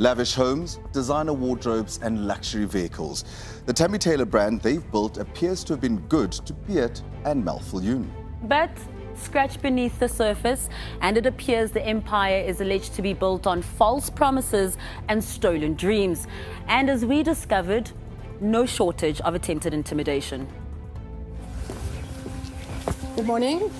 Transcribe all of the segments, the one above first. lavish homes, designer wardrobes and luxury vehicles. The Tammy Taylor brand they've built appears to have been good to Piet and Mel Viljoen. But scratch beneath the surface and it appears the empire is alleged to be built on false promises and stolen dreams. And as we discovered, no shortage of attempted intimidation. Good morning.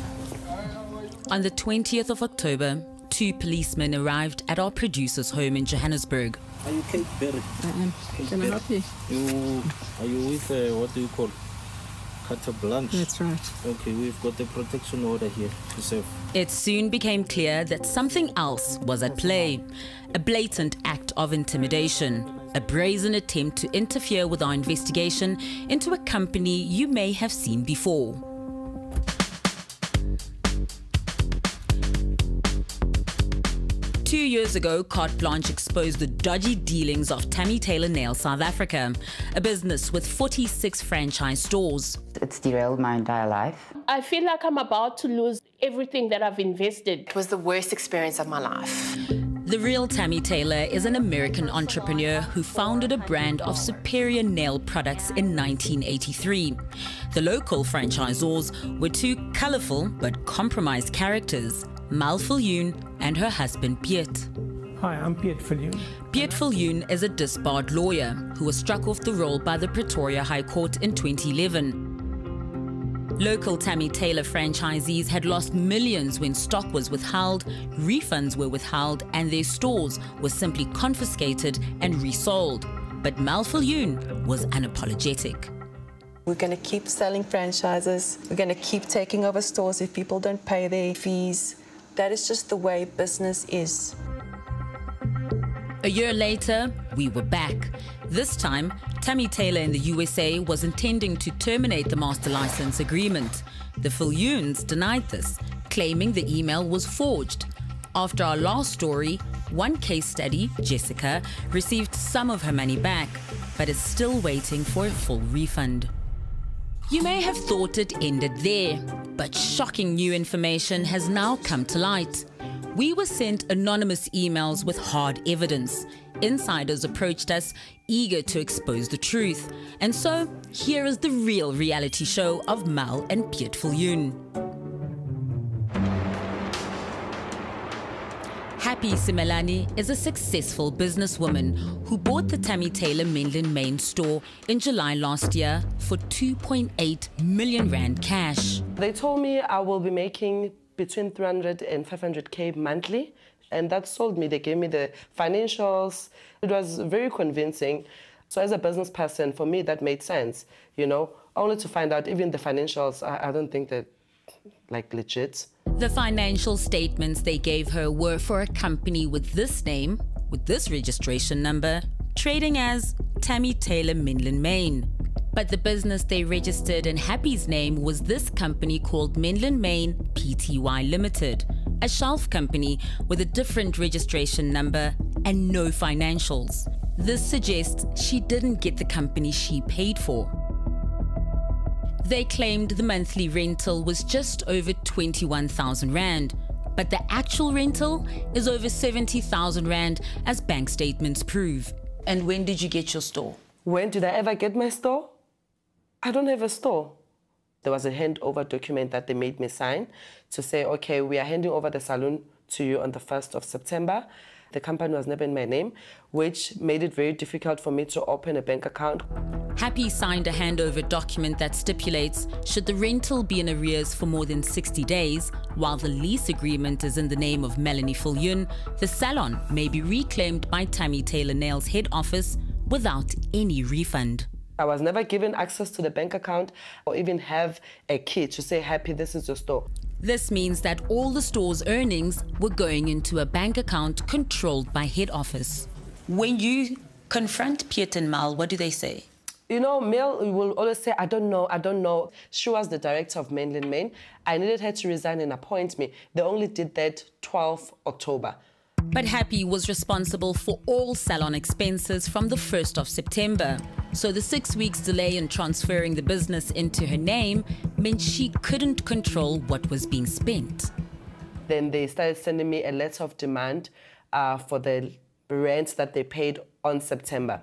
On the 20th of October, two policemen arrived at our producer's home in Johannesburg. Are you Kate Berry? Can I help you? Are you with, what do you call, Carte Blanche? That's right. Okay, we've got the protection order here to serve. It soon became clear that something else was at play. A blatant act of intimidation. A brazen attempt to interfere with our investigation into a company you may have seen before. Two years ago, Carte Blanche exposed the dodgy dealings of Tammy Taylor Nails South Africa, a business with 46 franchise stores. It's derailed my entire life. I feel like I'm about to lose everything that I've invested. It was the worst experience of my life. The real Tammy Taylor is an American entrepreneur who founded a brand of superior nail products in 1983. The local franchisors were two colourful but compromised characters, Mel Viljoen and her husband Piet. Hi, I'm Piet Viljoen. Piet Viljoen is a disbarred lawyer who was struck off the roll by the Pretoria High Court in 2011. Local Tammy Taylor franchisees had lost millions when stock was withheld, refunds were withheld and their stores were simply confiscated and resold. But Mel Viljoen was unapologetic. We're going to keep selling franchises, we're going to keep taking over stores if people don't pay their fees. That is just the way business is. A year later, we were back. This time, Tammy Taylor in the USA was intending to terminate the master license agreement. The Viljoens denied this, claiming the email was forged. After our last story, one case study, Jessica, received some of her money back, but is still waiting for a full refund. You may have thought it ended there, but shocking new information has now come to light. We were sent anonymous emails with hard evidence. Insiders approached us, eager to expose the truth. And so, here is the real reality show of Mel and Piet Viljoen. Happy Simelani is a successful businesswoman who bought the Tammy Taylor Menlyn Maine store in July last year for 2.8 million rand cash. They told me I will be making between 300 and 500k monthly, and that sold me. They gave me the financials. It was very convincing. So as a business person, for me, that made sense, you know, only to find out even the financials, I don't think that, like, legit. The financial statements they gave her were for a company with this name, with this registration number, trading as Tammy Taylor Menlyn Maine. But the business they registered in Happy's name was this company called Menlyn Maine Pty Limited, a shelf company with a different registration number and no financials. This suggests she didn't get the company she paid for. They claimed the monthly rental was just over 21,000 Rand, but the actual rental is over 70,000 Rand, as bank statements prove. And when did you get your store? When did I ever get my store? I don't have a store. There was a handover document that they made me sign to say, okay, we are handing over the salon to you on the 1st of September. The company was never in my name, which made it very difficult for me to open a bank account. Happy signed a handover document that stipulates should the rental be in arrears for more than 60 days, while the lease agreement is in the name of Melany Viljoen, the salon may be reclaimed by Tammy Taylor Nails head office without any refund. I was never given access to the bank account or even have a key to say, Happy, this is your store. This means that all the store's earnings were going into a bank account controlled by head office. When you confront Piet and Mel, what do they say? You know, Mel will always say, I don't know, I don't know. She was the director of Menlyn Maine. I needed her to resign and appoint me. They only did that 12th October. But Happy was responsible for all salon expenses from the 1st of September. So the 6 weeks delay in transferring the business into her name meant she couldn't control what was being spent. Then they started sending me a letter of demand for the rent that they paid on September.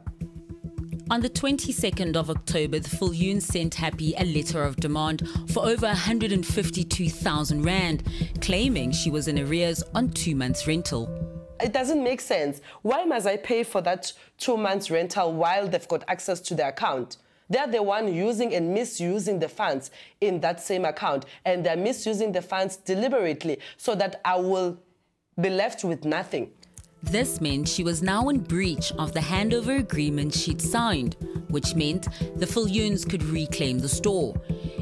On the 22nd of October, the Viljoen sent Happy a letter of demand for over 152,000 rand, claiming she was in arrears on 2 months' rental. It doesn't make sense. Why must I pay for that 2 months' rental while they've got access to the account? They're the one using and misusing the funds in that same account, and they're misusing the funds deliberately so that I will be left with nothing. This meant she was now in breach of the handover agreement she'd signed, which meant the Viljoens could reclaim the store.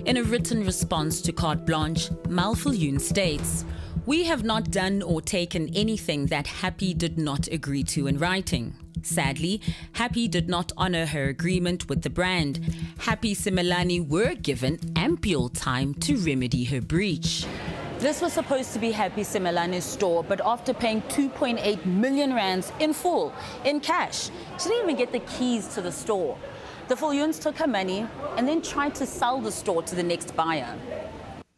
In a written response to Carte Blanche, Mal Viljoen states, "We have not done or taken anything that Happy did not agree to in writing." Sadly, Happy did not honor her agreement with the brand. Happy Simelani were given ample time to remedy her breach. This was supposed to be Happy Simelani's store, but after paying 2.8 million rands in full, in cash, she didn't even get the keys to the store. The Viljoens took her money and then tried to sell the store to the next buyer.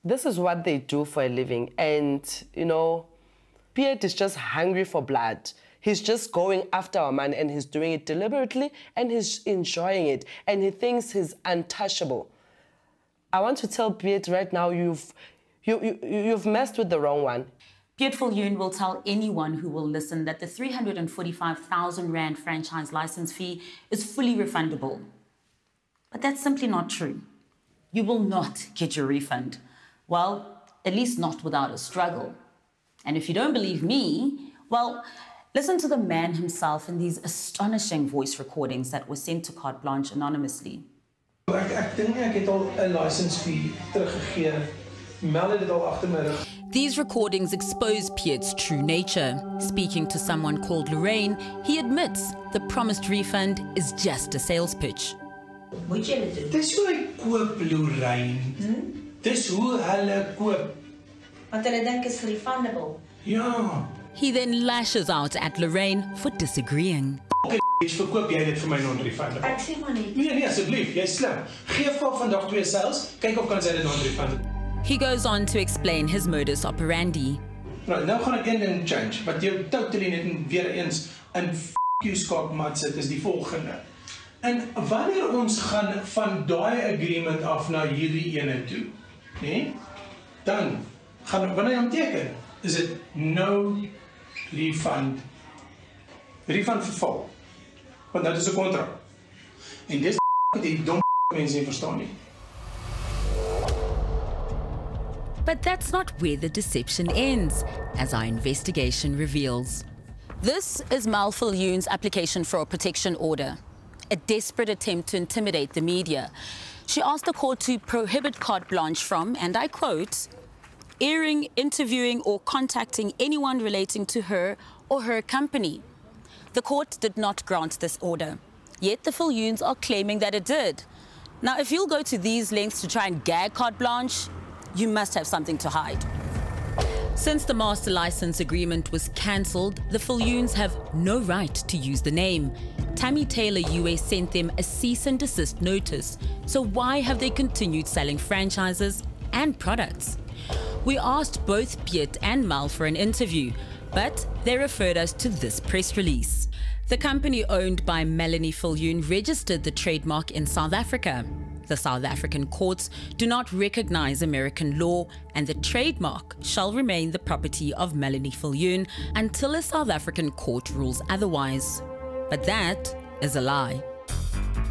This is what they do for a living, and, you know, Piet is just hungry for blood. He's just going after our man, and he's doing it deliberately, and he's enjoying it, and he thinks he's untouchable. I want to tell Piet right now, you've messed with the wrong one. Piet Viljoen will tell anyone who will listen that the 345,000 rand franchise license fee is fully refundable. But that's simply not true. You will not get your refund. Well, at least not without a struggle. And if you don't believe me, well, listen to the man himself in these astonishing voice recordings that were sent to Carte Blanche anonymously. I think I get a license fee teruggegee. These recordings expose Piet's true nature. Speaking to someone called Lorraine, he admits the promised refund is just a sales pitch. What you do? Dis hoe ek koop, Lorraine. Dis hoe hulle koop. Wat hulle dink is refundable. Ja. He then lashes out at Lorraine for disagreeing. Verkoop jy dit vir my non-refundable? Ek sê maar nie. Nee, asseblief, jy slim. Geef vir vandag 2 sales, kyk of kan sy dit non-refundable. He goes on to explain his modus operandi. Right, now gaan ek een ding change, but you totally net weer eens in f**k you skaakmat sit is die volgende. En wanneer ons gaan van daai agreement af na hierdie ene toe, nee, dan gaan wanneer hom teken, is dit no refund. Refund verval. Want dit is 'n kontrak. En dis wat die dom mense nie verstaan nie. But that's not where the deception ends, as our investigation reveals. This is Mal Viljoen's application for a protection order, a desperate attempt to intimidate the media. She asked the court to prohibit Carte Blanche from, and I quote, airing, interviewing, or contacting anyone relating to her or her company. The court did not grant this order, yet the Viljoens are claiming that it did. Now, if you'll go to these lengths to try and gag Carte Blanche, you must have something to hide. Since the master license agreement was cancelled, the Viljoens have no right to use the name. Tammy Taylor UA sent them a cease and desist notice, so why have they continued selling franchises and products? We asked both Piet and Mal for an interview, but they referred us to this press release. The company owned by Melany Viljoen registered the trademark in South Africa. The South African courts do not recognize American law, and the trademark shall remain the property of Melany Viljoen until a South African court rules otherwise. But that is a lie.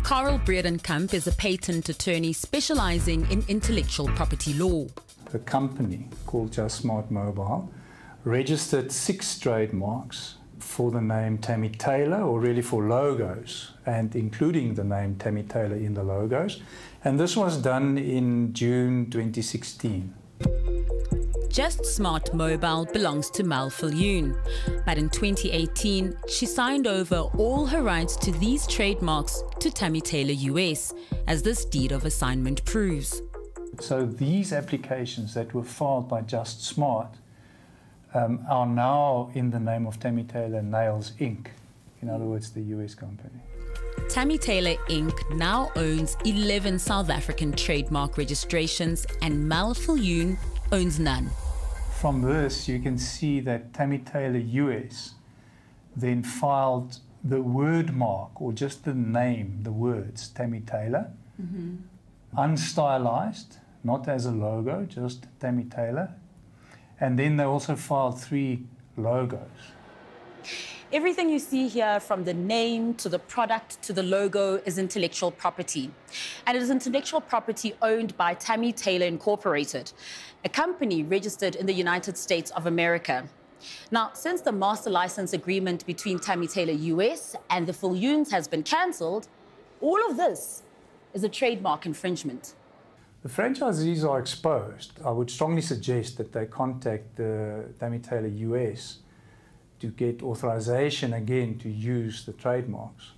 Carl Bredenkamp is a patent attorney specializing in intellectual property law. The company, called Just Smart Mobile, registered 6 trademarks for the name Tammy Taylor, or really for logos, and including the name Tammy Taylor in the logos. And this was done in June 2016. Just Smart Mobile belongs to Mal Viljoen, but in 2018, she signed over all her rights to these trademarks to Tammy Taylor US, as this deed of assignment proves. So these applications that were filed by Just Smart are now in the name of Tammy Taylor Nails Inc., in other words, the US company. Tammy Taylor Inc. now owns 11 South African trademark registrations, and Mal Viljoen owns none. From this, you can see that Tammy Taylor US then filed the word mark, or just the name, the words, Tammy Taylor, mm-hmm. unstylized, not as a logo, just Tammy Taylor. And then they also filed 3 logos. Everything you see here, from the name to the product to the logo, is intellectual property. And it is intellectual property owned by Tammy Taylor Incorporated, a company registered in the United States of America. Now, since the master license agreement between Tammy Taylor US and the Viljoens has been cancelled, all of this is a trademark infringement. The franchisees are exposed. I would strongly suggest that they contact the Tammy Taylor US to get authorization again to use the trademarks.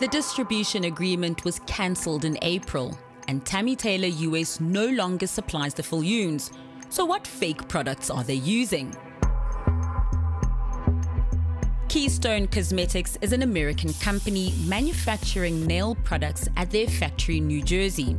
The distribution agreement was cancelled in April, and Tammy Taylor US no longer supplies the Viljoens. So what fake products are they using? Keystone Cosmetics is an American company manufacturing nail products at their factory in New Jersey.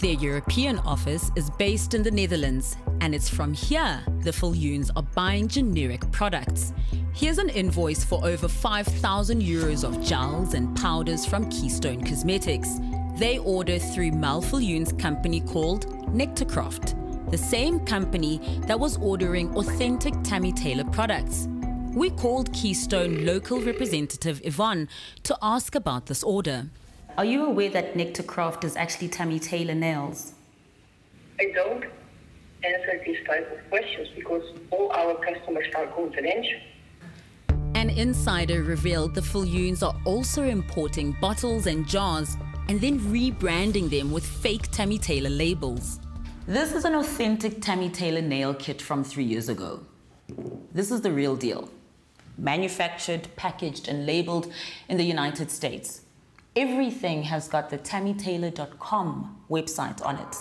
Their European office is based in the Netherlands, and it's from here the Viljoens are buying generic products. Here's an invoice for over 5,000 euros of gels and powders from Keystone Cosmetics. They order through Mel Viljoen's company called NectarCraft, the same company that was ordering authentic Tammy Taylor products. We called Keystone local representative Yvonne to ask about this order. Are you aware that NectarCraft is actually Tammy Taylor Nails? I don't answer these type of questions because all our customers are confidential. An insider revealed the Viljoens are also importing bottles and jars and then rebranding them with fake Tammy Taylor labels. This is an authentic Tammy Taylor nail kit from 3 years ago. This is the real deal. Manufactured, packaged and labelled in the United States. Everything has got the TammyTaylor.com website on it.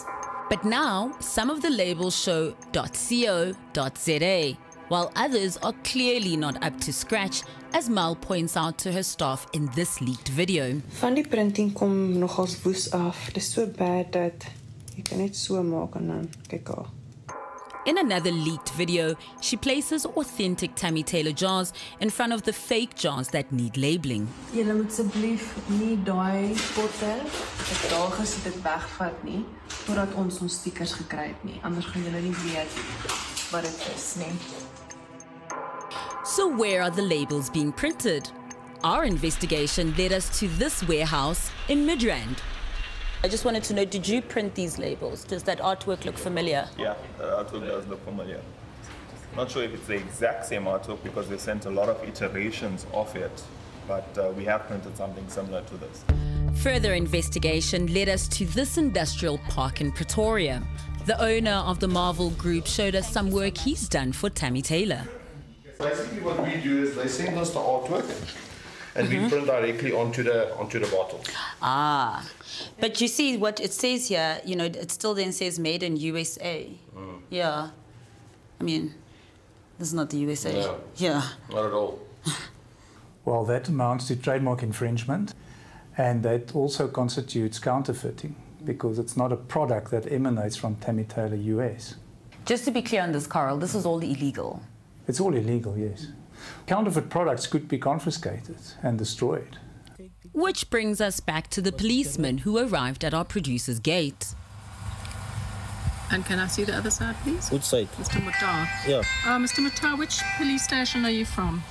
But now, some of the labels show .co.za, while others are clearly not up to scratch, as Mal points out to her staff in this leaked video. Van die printing kom nogals woes af. Dis so bad dat jy kan net so maak en dan kyk al. In another leaked video, she places authentic Tammy Taylor jars in front of the fake jars that need labeling. Julle moet asseblief nie daai potte wat daar gesit het wegvat nie, voordat ons ons stickers gekry het nie. Anders gaan julle nie weet wat dit is nie. So where are the labels being printed? Our investigation led us to this warehouse in Midrand. I just wanted to know, did you print these labels? Does that artwork look familiar? Yeah, the artwork does look familiar. Not sure if it's the exact same artwork because they sent a lot of iterations of it, but we have printed something similar to this. Further investigation led us to this industrial park in Pretoria. The owner of the Marvel Group showed us some work he's done for Tammy Taylor. Basically what we do is they send us the artwork, and mm-hmm. we print directly onto the bottle. Ah, but you see what it says here, you know, it still then says made in USA. Mm. Yeah. I mean, this is not the USA. No. Yeah. Not at all. Well, that amounts to trademark infringement, and that also constitutes counterfeiting because it's not a product that emanates from Tammy Taylor US. Just to be clear on this, Carl, this is all illegal. It's all illegal, yes. Counterfeit products could be confiscated and destroyed. Which brings us back to the policeman who arrived at our producer's gate. And can I see the other side, please? Which side? Mr. Mudau. Yeah. Mr. Mudau, which police station are you from?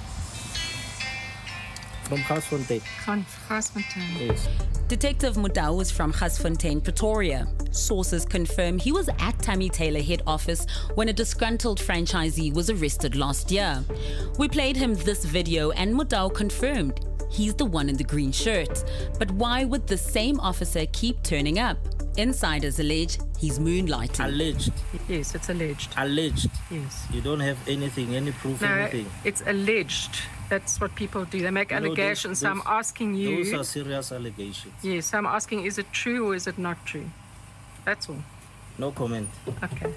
From Hasfontein. From Hasfontein. Yes. Detective Mudau was from Hasfontein, Pretoria. Sources confirm he was at Tammy Taylor head office when a disgruntled franchisee was arrested last year. We played him this video and Mudau confirmed he's the one in the green shirt. But why would the same officer keep turning up? Insiders allege he's moonlighting. Alleged. Yes, it's alleged. Alleged. Yes. You don't have anything, any proof, no, anything. It's alleged. That's what people do. They make allegations. No, so I'm asking you. Those are serious allegations. Yes, so I'm asking, is it true or is it not true? That's all. No comment. Okay.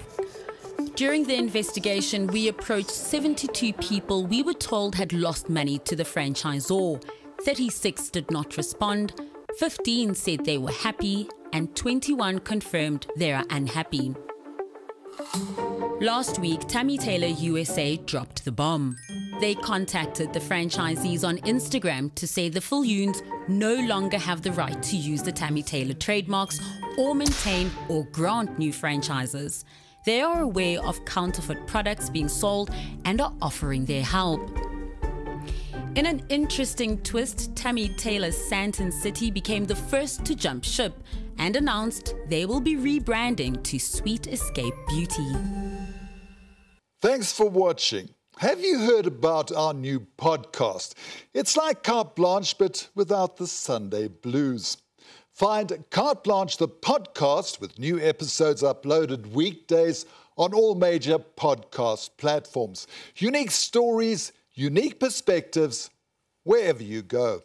During the investigation, we approached 72 people we were told had lost money to the franchisor. 36 did not respond, 15 said they were happy, and 21 confirmed they are unhappy. Last week, Tammy Taylor USA dropped the bomb. they contacted the franchisees on Instagram to say the Viljoens no longer have the right to use the Tammy Taylor trademarks or maintain or grant new franchises. They are aware of counterfeit products being sold and are offering their help. In an interesting twist, Tammy Taylor's Sandton City became the first to jump ship and announced they will be rebranding to Sweet Escape Beauty. Thanks for watching. Have you heard about our new podcast? It's like Carte Blanche, but without the Sunday blues. Find Carte Blanche the podcast with new episodes uploaded weekdays on all major podcast platforms. Unique stories, unique perspectives, wherever you go.